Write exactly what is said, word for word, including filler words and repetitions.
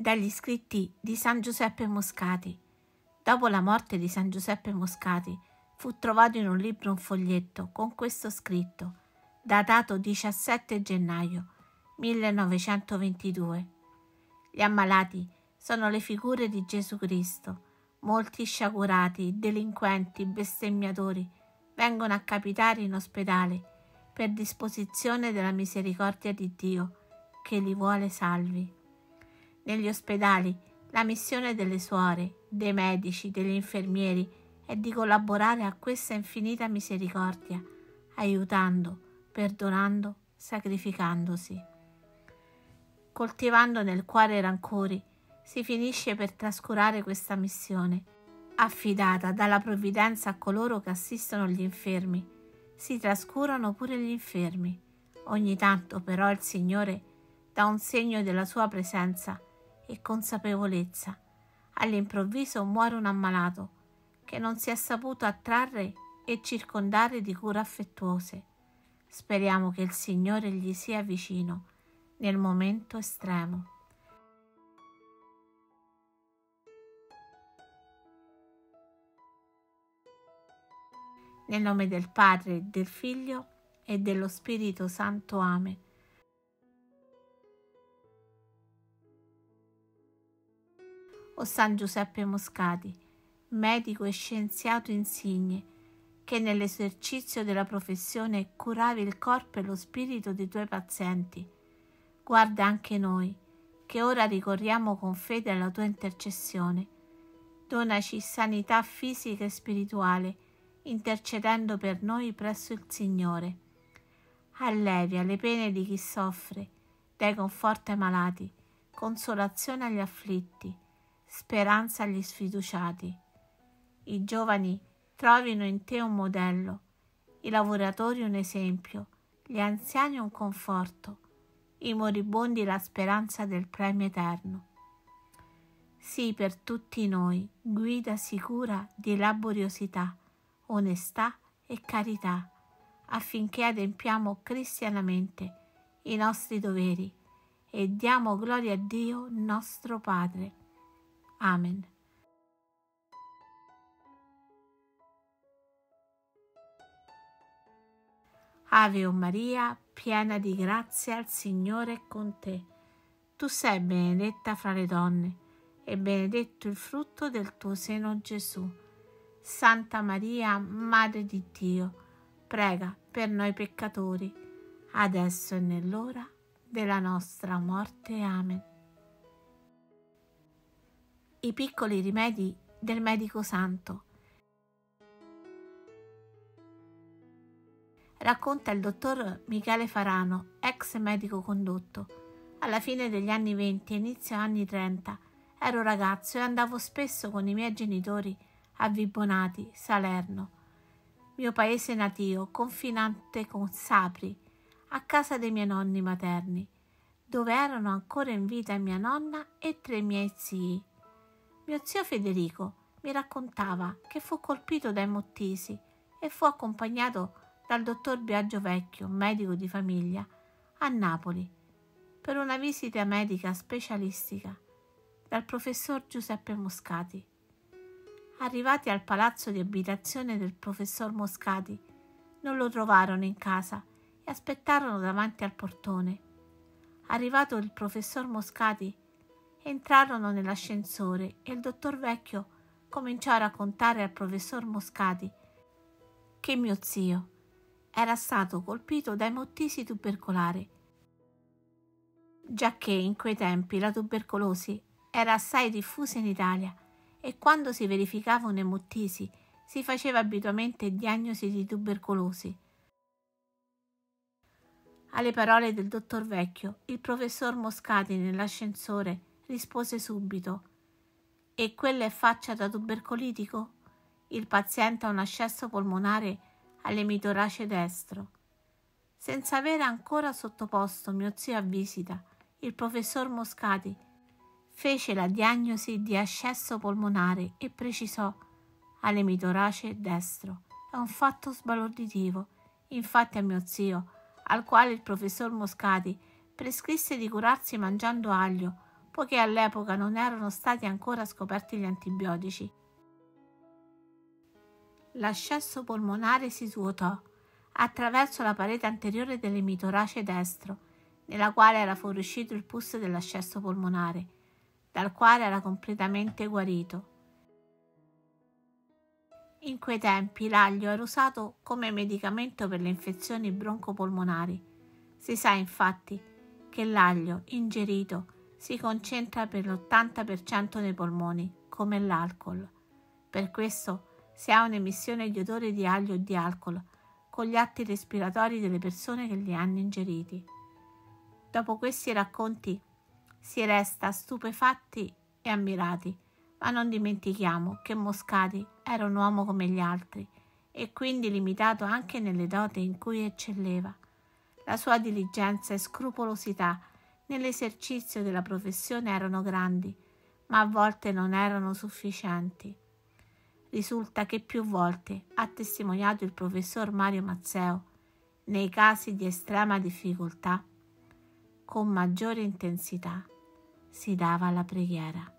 dagli scritti di San Giuseppe Moscati. Dopo la morte di San Giuseppe Moscati fu trovato in un libro un foglietto con questo scritto, datato diciassette gennaio millenovecentoventidue. Gli ammalati sono le figure di Gesù Cristo. Molti sciagurati, delinquenti, bestemmiatori vengono a capitare in ospedale per disposizione della misericordia di Dio, che li vuole salvi. Negli ospedali la missione delle suore, dei medici, degli infermieri è di collaborare a questa infinita misericordia, aiutando, perdonando, sacrificandosi. Coltivando nel cuore i rancori, si finisce per trascurare questa missione, affidata dalla provvidenza a coloro che assistono gli infermi. Si trascurano pure gli infermi. Ogni tanto però il Signore dà un segno della sua presenza e consapevolezza. All'improvviso muore un ammalato che non si è saputo attrarre e circondare di cure affettuose. Speriamo che il Signore gli sia vicino nel momento estremo. Nel nome del Padre, del Figlio e dello Spirito Santo. Amen. O San Giuseppe Moscati, medico e scienziato insigne, che nell'esercizio della professione curavi il corpo e lo spirito dei tuoi pazienti, guarda anche noi, che ora ricorriamo con fede alla tua intercessione. Donaci sanità fisica e spirituale, intercedendo per noi presso il Signore. Allevia le pene di chi soffre, dai conforto ai malati, consolazione agli afflitti, speranza agli sfiduciati. I giovani trovino in te un modello, i lavoratori un esempio, gli anziani un conforto, i moribondi la speranza del premio eterno. Sii per tutti noi guida sicura di laboriosità, onestà e carità, affinché adempiamo cristianamente i nostri doveri e diamo gloria a Dio nostro Padre. Amen. Ave o Maria, piena di grazia, il Signore è con te. Tu sei benedetta fra le donne e benedetto il frutto del tuo seno, Gesù. Santa Maria, Madre di Dio, prega per noi peccatori, adesso e nell'ora della nostra morte. Amen. I piccoli rimedi del medico santo. Racconta il dottor Michele Farano, ex medico condotto. Alla fine degli anni venti e inizio anni trenta ero ragazzo e andavo spesso con i miei genitori a Vibonati, Salerno, mio paese natio, confinante con Sapri, a casa dei miei nonni materni, dove erano ancora in vita mia nonna e tre miei zii. Mio zio Federico mi raccontava che fu colpito dai mottisi e fu accompagnato dal dottor Biagio Vecchio, medico di famiglia, a Napoli, per una visita medica specialistica dal professor Giuseppe Moscati. Arrivati al palazzo di abitazione del professor Moscati, non lo trovarono in casa e aspettarono davanti al portone. Arrivato il professor Moscati, entrarono nell'ascensore e il dottor Vecchio cominciò a raccontare al professor Moscati che mio zio era stato colpito da emottisi tubercolare, giacché in quei tempi la tubercolosi era assai diffusa in Italia e quando si verificava un'emottisi si faceva abitualmente diagnosi di tubercolosi. Alle parole del dottor Vecchio, il professor Moscati nell'ascensore rispose subito: «E quella è faccia da tubercolitico? Il paziente ha un ascesso polmonare all'emitorace destro». Senza avere ancora sottoposto mio zio a visita, il professor Moscati fece la diagnosi di ascesso polmonare e precisò: all'emitorace destro. È un fatto sbalorditivo. Infatti a mio zio, al quale il professor Moscati prescrisse di curarsi mangiando aglio, poiché all'epoca non erano stati ancora scoperti gli antibiotici. L'ascesso polmonare si svuotò attraverso la parete anteriore dell'emitorace destro, nella quale era fuoriuscito il pus dell'ascesso polmonare, dal quale era completamente guarito. In quei tempi l'aglio era usato come medicamento per le infezioni broncopolmonari. Si sa infatti che l'aglio ingerito si concentra per l'ottanta per cento nei polmoni, come l'alcol. Per questo si ha un'emissione di odore di aglio o di alcol con gli atti respiratori delle persone che li hanno ingeriti. Dopo questi racconti si resta stupefatti e ammirati, ma non dimentichiamo che Moscati era un uomo come gli altri e quindi limitato anche nelle dote in cui eccelleva. La sua diligenza e scrupolosità nell'esercizio della professione erano grandi, ma a volte non erano sufficienti. Risulta che più volte ha testimoniato il professor Mario Mazzeo, nei casi di estrema difficoltà, con maggiore intensità si dava alla preghiera.